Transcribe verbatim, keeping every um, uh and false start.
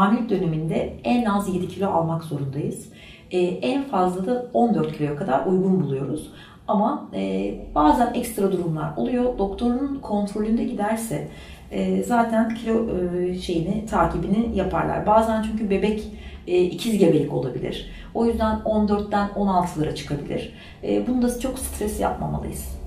hamilelik döneminde en az yedi kilo almak zorundayız. E, en fazla da on dört kiloya kadar uygun buluyoruz. Ama e, bazen ekstra durumlar oluyor. Doktorun kontrolünde giderse e, zaten kilo e, şeyini takibini yaparlar. Bazen çünkü bebek e, ikiz gebelik olabilir. O yüzden on dörtten on altılara çıkabilir. E, bunu da çok stres yapmamalıyız.